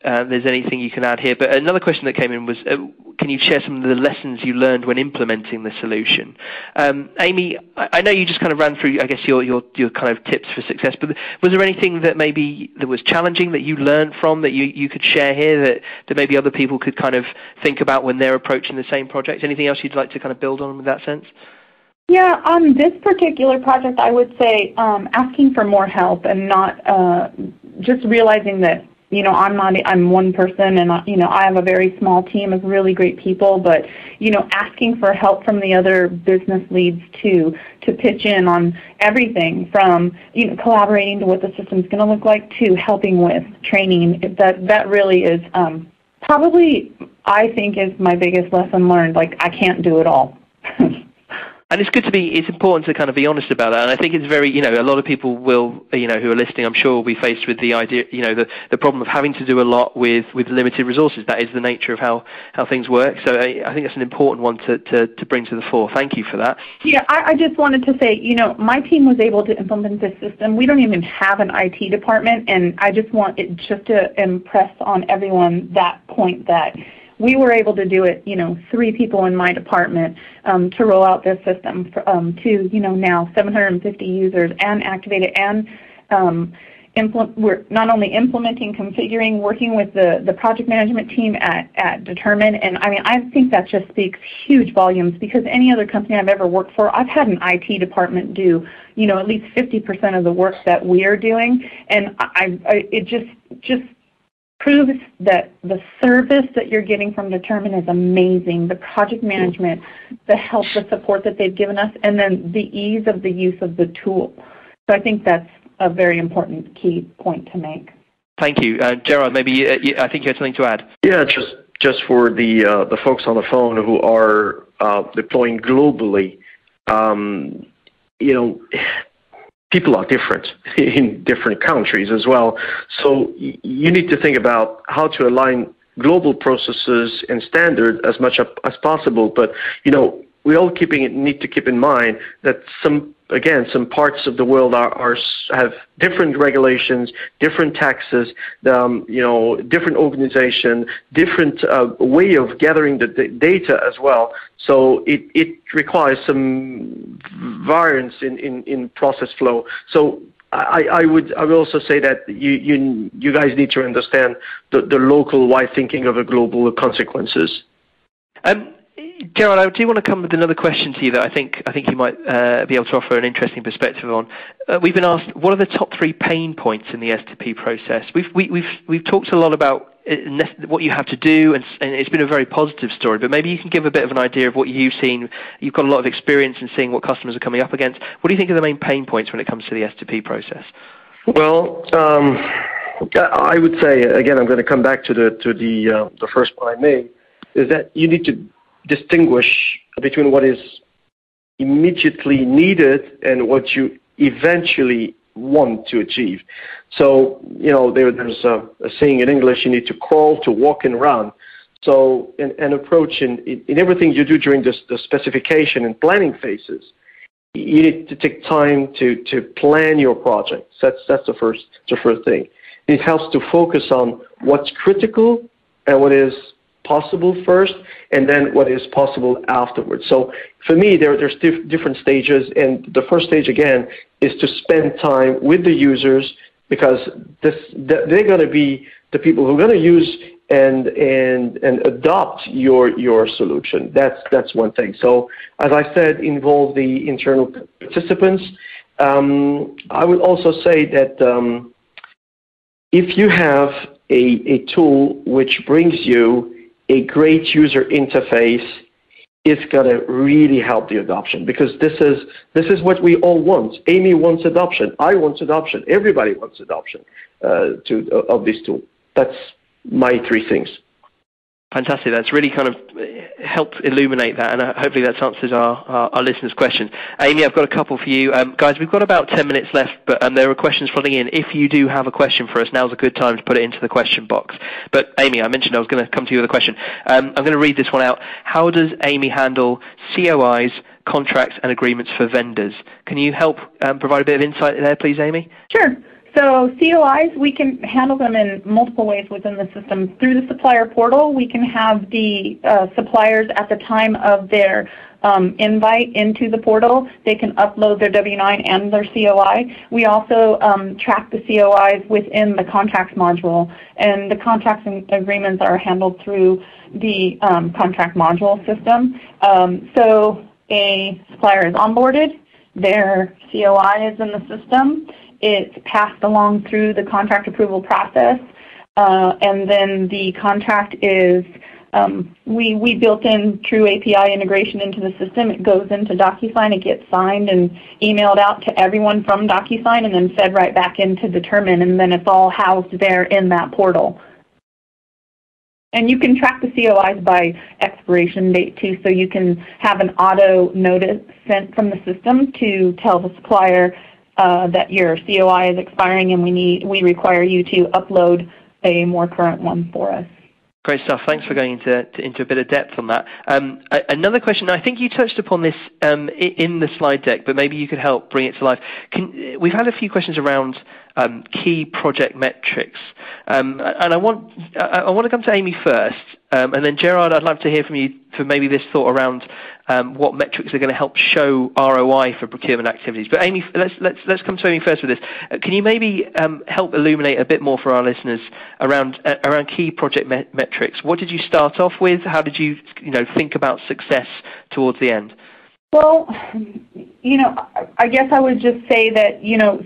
there's anything you can add here. But another question that came in was, can you share some of the lessons you learned when implementing the solution? Amee, I know you just kind of ran through, I guess, your kind of tips for success, but was there anything that maybe that was challenging that you learned from that you could share here that maybe other people could kind of think about when they're approaching the same project? Anything else you'd like to kind of build on with that sense? Yeah, on this particular project, I would say asking for more help and not just realizing that I'm one person, and I have a very small team of really great people. But asking for help from the other business leads to pitch in on everything from collaborating to what the system's going to look like to helping with training. That really is probably, I think, is my biggest lesson learned. Like, I can't do it all. And it's good to be. It's important to kind of be honest about that. And I think it's very, a lot of people will, who are listening, I'm sure, will be faced with the idea, the problem of having to do a lot with limited resources. That is the nature of how things work. So I think that's an important one to bring to the fore. Thank you for that. Yeah, I just wanted to say, my team was able to implement this system. We don't even have an IT department, and I just want it just to impress on everyone that point that. We were able to do it, 3 people in my department to roll out this system to, now 750 users and activate it. And we're not only implementing, configuring, working with the project management team at Determine. And I mean, I think that just speaks huge volumes, because any other company I've ever worked for, I've had an IT department do, at least 50% of the work that we are doing. And it just proves that the service that you're getting from Determine is amazing. The project management, the help, the support that they've given us, and then the ease of the use of the tool. So I think that's a very important key point to make. Thank you. Gerard, maybe I think you had something to add. Yeah, just for the folks on the phone who are deploying globally, people are different in different countries as well. So you need to think about how to align global processes and standards as much as possible. But, you know, we all need to keep in mind that some parts of the world have different regulations, different taxes, you know, different organization, different way of gathering the data as well. So it requires some variance in process flow. So I would also say that you guys need to understand the local wide thinking of the global consequences. Gerard, I do want to come with another question to you that I think you might be able to offer an interesting perspective on. We've been asked, what are the top three pain points in the S2P process? We've talked a lot about what you have to do, and it's been a very positive story, but maybe you can give a bit of an idea of what you've seen. You've got a lot of experience in seeing what customers are coming up against. What do you think are the main pain points when it comes to the S2P process? Well, I would say, again, I'm going to come back to the first point I made, is that you need to distinguish between what is immediately needed and what you eventually want to achieve. So, you know, there's a saying in English, you need to crawl to walk and run. So an approach in everything you do during the specification and planning phases, you need to take time to plan your project. That's the first thing. It helps to focus on what's critical and what is possible first, and then what is possible afterwards. So for me, there's different stages, and the first stage, again, is to spend time with the users, because they're going to be the people who are going to use and adopt your solution. That's one thing. So as I said, involve the internal participants. I would also say that if you have a tool which brings you a great user interface, is going to really help the adoption, because this is what we all want. Amee wants adoption. I want adoption. Everybody wants adoption of this tool. That's my three things. Fantastic. That's really kind of helped illuminate that, and hopefully that answers our listeners' questions. Amee, I've got a couple for you. Guys, we've got about 10 minutes left, but there are questions flooding in. If you do have a question for us, now's a good time to put it into the question box. But Amee, I mentioned I was going to come to you with a question. I'm going to read this one out. How does Amee handle COIs, contracts, and agreements for vendors? Can you help provide a bit of insight there, please, Amee? Sure. So COIs, we can handle them in multiple ways within the system. Through the supplier portal, we can have the suppliers at the time of their invite into the portal. They can upload their W-9 and their COI. We also track the COIs within the contracts module, and the contracts and agreements are handled through the contract module system. So a supplier is onboarded, their COI is in the system, it's passed along through the contract approval process, and then the contract is, we built in true API integration into the system. It goes into DocuSign, it gets signed and emailed out to everyone from DocuSign, and then fed right back into Determine, and then it's all housed there in that portal. And you can track the COIs by expiration date too, so you can have an auto notice sent from the system to tell the supplier that your COI is expiring, and we require you to upload a more current one for us. Great stuff. Thanks for going into a bit of depth on that. Another question. I think you touched upon this in the slide deck, but maybe you could help bring it to life. We've had a few questions around key project metrics, and I want to come to Amee first, and then Gerard, I'd love to hear from you for maybe this thought around what metrics are going to help show ROI for procurement activities. But Amee, let's come to Amee first with this. Can you maybe help illuminate a bit more for our listeners around key project metrics? What did you start off with? How did you think about success towards the end? Well, you know, I guess I would just say that, you know,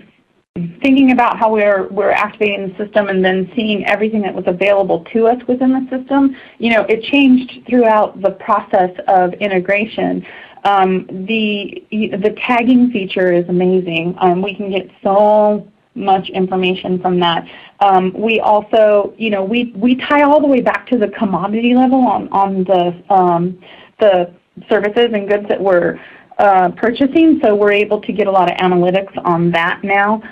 thinking about how we're activating the system and then seeing everything that was available to us within the system, you know, it changed throughout the process of integration. The tagging feature is amazing. We can get so much information from that. We also, you know, we tie all the way back to the commodity level on the services and goods that we're purchasing, so we're able to get a lot of analytics on that now.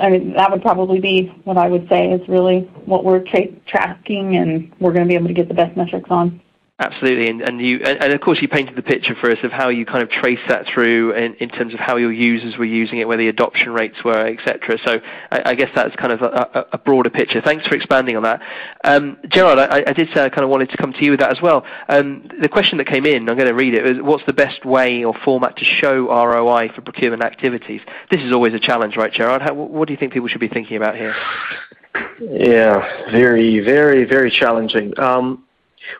I mean, that would probably be what I would say is really what we're tracking, and we're going to be able to get the best metrics on. Absolutely, and of course you painted the picture for us of how you kind of trace that through in terms of how your users were using it, where the adoption rates were, etc. So I guess that's kind of a broader picture. Thanks for expanding on that. Gérard, I did say I kind of wanted to come to you with that as well. The question that came in, I'm going to read it, is what's the best way or format to show ROI for procurement activities? This is always a challenge, right, Gérard? What do you think people should be thinking about here? Yeah, very, very, very challenging.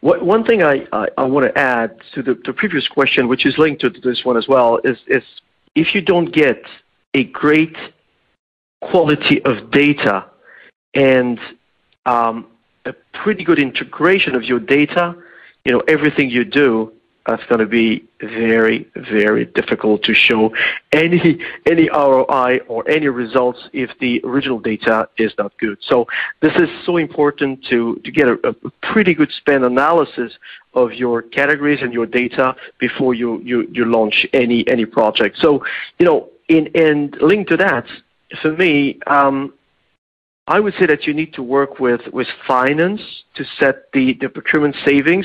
One thing I want to add to the previous question, which is linked to this one as well, is if you don't get a great quality of data and a pretty good integration of your data, you know, everything you do, that's going to be very, very difficult to show any ROI or any results if the original data is not good. So this is so important to get a pretty good spend analysis of your categories and your data before you launch any project. So, you know, and linked to that, for me, I would say that you need to work with finance to set the procurement savings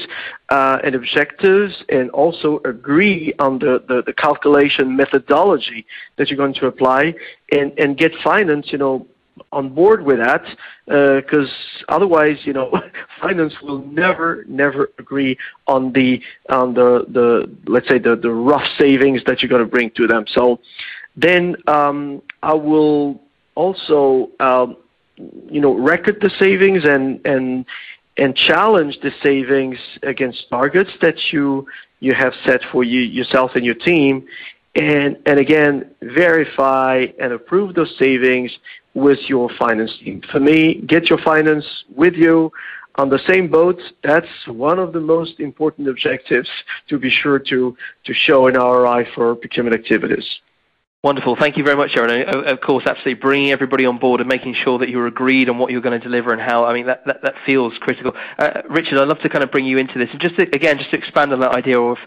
and objectives, and also agree on the calculation methodology that you're going to apply, and get finance, you know, on board with that, because otherwise, you know, finance will never agree on the let's say the rough savings that you're going to bring to them. So then I will also you know, record the savings and challenge the savings against targets that you have set for yourself and your team, and again verify and approve those savings with your finance team. For me, get your finance with you on the same boat. That's one of the most important objectives to be sure to show an ROI for procurement activities. Wonderful. Thank you very much, Gérard. Of course, absolutely bringing everybody on board and making sure that you're agreed on what you're going to deliver and how. I mean, that feels critical. Richard, I'd love to kind of bring you into this. And just to expand on that idea of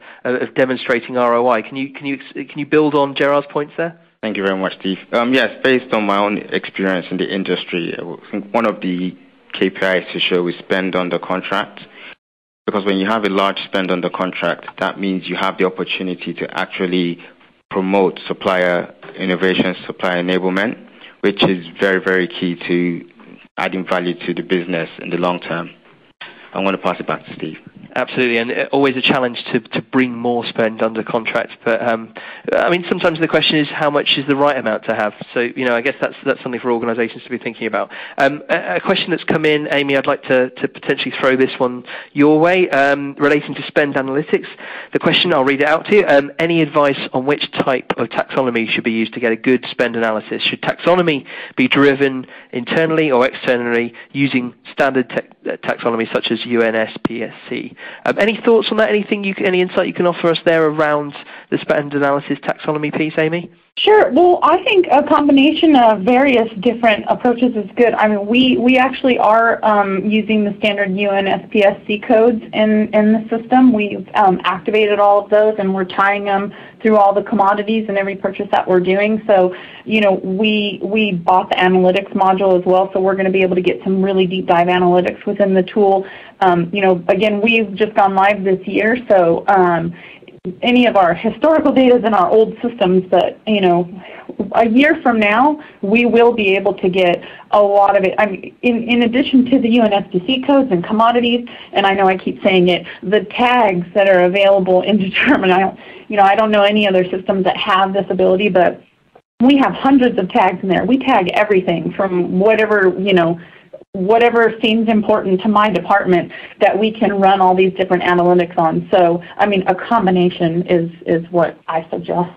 demonstrating ROI, can you build on Gérard's points there? Thank you very much, Steve. Yes, based on my own experience in the industry, I think one of the KPIs to show is spend under contract. Because when you have a large spend under contract, that means you have the opportunity to actually promote supplier innovation, supplier enablement, which is very, very key to adding value to the business in the long term. I'm going to pass it back to Steve. Absolutely, and always a challenge to bring more spend under contract. But I mean, sometimes the question is how much is the right amount to have. So, you know, I guess that's something for organisations to be thinking about. A question that's come in, Amee, I'd like to potentially throw this one your way, relating to spend analytics. The question, I'll read it out to you. Any advice on which type of taxonomy should be used to get a good spend analysis? Should taxonomy be driven internally or externally using standard taxonomy such as UNSPSC? Any thoughts on that? Any insight you can offer us there around the spend analysis taxonomy piece, Amee? Sure. Well, I think a combination of various different approaches is good. I mean, we actually are using the standard UNSPSC codes in the system. We've activated all of those, and we're tying them through all the commodities and every purchase that we're doing. So, you know, we bought the analytics module as well, so we're going to be able to get some really deep dive analytics within the tool. You know, again, we've just gone live this year, so any of our historical data is in our old systems, but, you know, a year from now, we will be able to get a lot of it. I mean, in addition to the UNSPSC codes and commodities, and I know I keep saying it, the tags that are available in Determine. I don't know any other systems that have this ability, but we have hundreds of tags in there. We tag everything from whatever, you know, whatever seems important to my department that we can run all these different analytics on. So, I mean, a combination is what I suggest.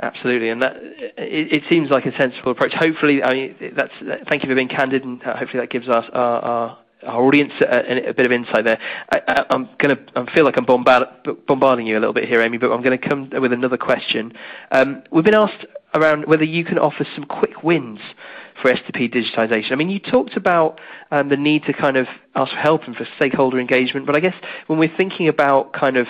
Absolutely, and that it seems like a sensible approach. Hopefully, I mean, thank you for being candid, and hopefully that gives us our audience a bit of insight there. I feel like I'm bombarding you a little bit here, Amee, but I'm going to come with another question. We've been asked around whether you can offer some quick wins for S2P digitization. I mean, you talked about the need to kind of ask for help and for stakeholder engagement, but I guess when we're thinking about kind of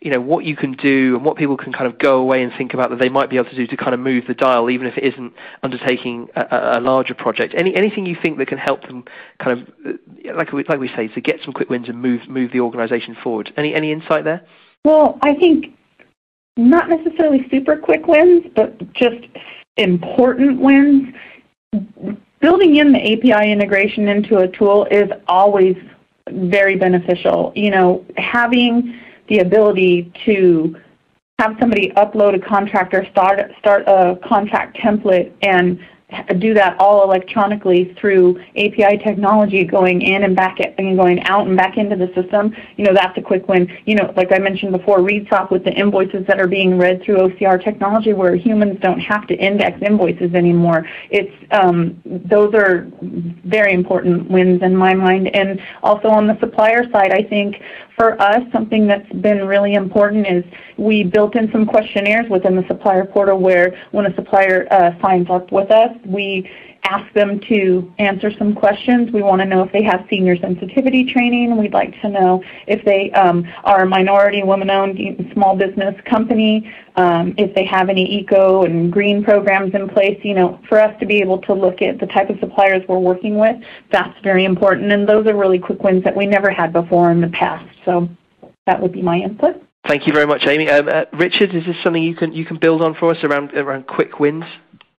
you know, what you can do and what people can kind of go away and think about that they might be able to do to kind of move the dial, even if it isn't undertaking a larger project. Anything you think that can help them kind of, like we say, to get some quick wins and move the organisation forward. Any insight there? Well, I think not necessarily super quick wins, but just important wins. Building in the API integration into a tool is always very beneficial. You know, having the ability to have somebody upload a contract or start a contract template and do that all electronically through API technology, going in and back it and going out and back into the system. You know, that's a quick win. You know, like I mentioned before, ReadSoft with the invoices that are being read through OCR technology, where humans don't have to index invoices anymore. It's those are very important wins in my mind. And also on the supplier side, I think for us, something that's been really important is we built in some questionnaires within the supplier portal where when a supplier signs up with us, we ask them to answer some questions. We want to know if they have senior sensitivity training. We'd like to know if they are a minority, woman-owned, small business company, if they have any eco and green programs in place. You know, for us to be able to look at the type of suppliers we're working with, that's very important. And those are really quick wins that we never had before in the past. So that would be my input. Thank you very much, Amee. Richard, is this something you can build on for us around quick wins?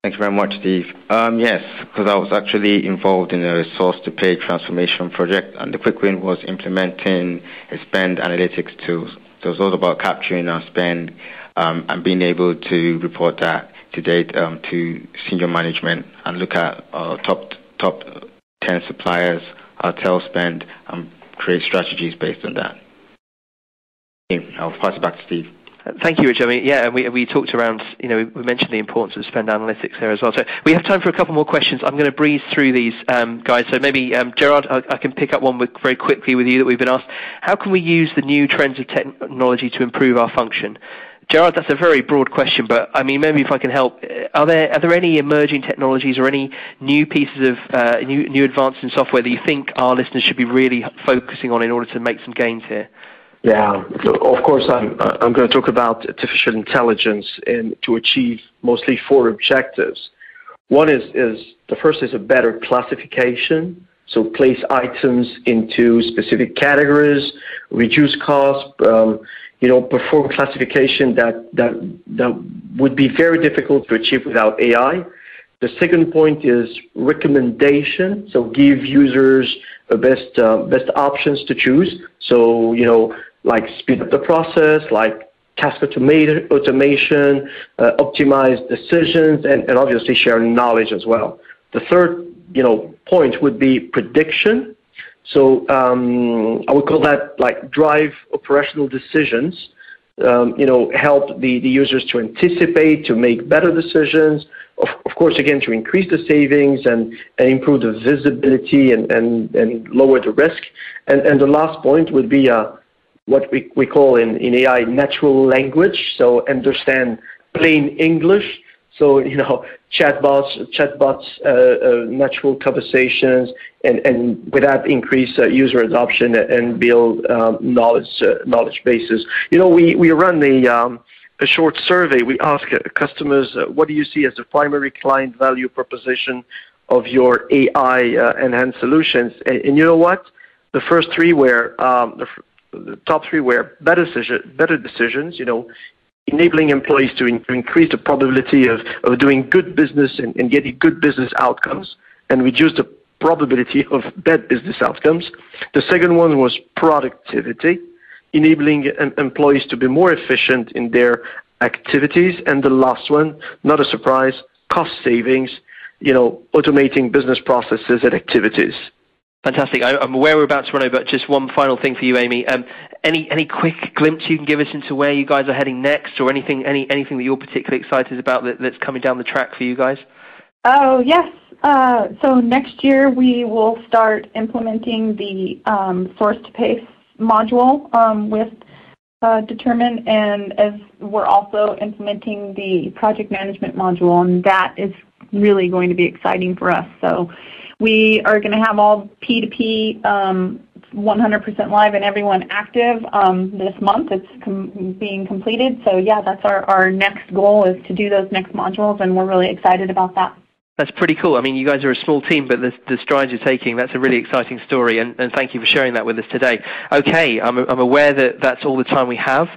Thank you very much, Steve. Yes, because I was actually involved in a source-to-pay transformation project, and the quick win was implementing a spend analytics tool. So it's all about capturing our spend and being able to report that to date to senior management and look at our top 10 suppliers, our tail spend, and create strategies based on that. I'll pass it back to Steve. Thank you, Richard. I mean, yeah, we talked around, you know, we mentioned the importance of spend analytics there as well. So we have time for a couple more questions. I'm going to breeze through these, guys. So maybe, Gérard, I can pick up one very quickly with you that we've been asked. How can we use the new trends of technology to improve our function? Gérard, that's a very broad question, but I mean, maybe if I can help, are there any emerging technologies or any new pieces of new advances in software that you think our listeners should be really focusing on in order to make some gains here? Yeah, so of course I'm going to talk about artificial intelligence and to achieve mostly four objectives. One is the first is a better classification, so place items into specific categories, reduce costs, you know, perform classification that would be very difficult to achieve without AI. The second point is recommendation, so give users the best options to choose. So, you know, like speed up the process, like task automation, optimize decisions, and obviously sharing knowledge as well. The third, you know, point would be prediction. So I would call that like drive operational decisions, you know, help the users to anticipate, to make better decisions, of course, again, to increase the savings and improve the visibility and lower the risk. And the last point would be what we call in AI natural language, so understand plain English. So, you know, chatbots, natural conversations, and with that increase user adoption and build knowledge bases. You know, we run a short survey. We ask customers, what do you see as the primary client value proposition of your AI-enhanced solutions? And you know what? The first three were, the top three were better decisions, you know, enabling employees to increase the probability of doing good business and getting good business outcomes, and reduce the probability of bad business outcomes. The second one was productivity, enabling employees to be more efficient in their activities. And the last one, not a surprise, cost savings, you know, automating business processes and activities. Fantastic. I'm aware we're about to run over, but just one final thing for you, Amee. Any quick glimpse you can give us into where you guys are heading next, or anything that you're particularly excited about that's coming down the track for you guys? Oh, yes. So next year we will start implementing the source-to-pay module with Determine, and as we're also implementing the project management module, and that is really going to be exciting for us. So we are going to have all P2P 100% live and everyone active this month. It's being completed. So yeah, that's our next goal, is to do those next modules, and we're really excited about that. That's pretty cool. I mean, you guys are a small team, but the strides you're taking, that's a really exciting story, and thank you for sharing that with us today. Okay, I'm aware that that's all the time we have,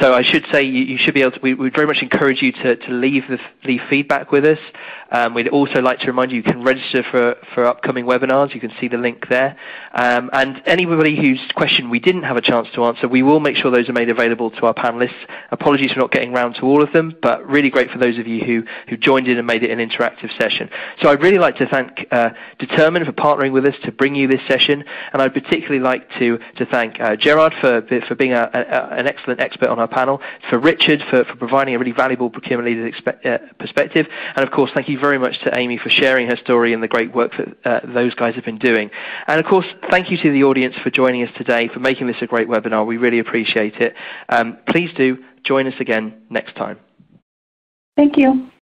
so I should say you should be able to, we very much encourage you to leave feedback with us. We'd also like to remind you can register for upcoming webinars. You can see the link there. And anybody whose question we didn't have a chance to answer, we will make sure those are made available to our panelists. Apologies for not getting round to all of them, but really great for those of you who joined in and made it an interactive session. So I'd really like to thank Determine for partnering with us to bring you this session, and I'd particularly like to thank Gérard for being an excellent expert on our panel, for Richard for providing a really valuable procurement leader's perspective, and of course thank you very much to Amee for sharing her story and the great work that those guys have been doing. And of course thank you to the audience for joining us today, for making this a great webinar. We really appreciate it. Please do join us again next time. Thank you.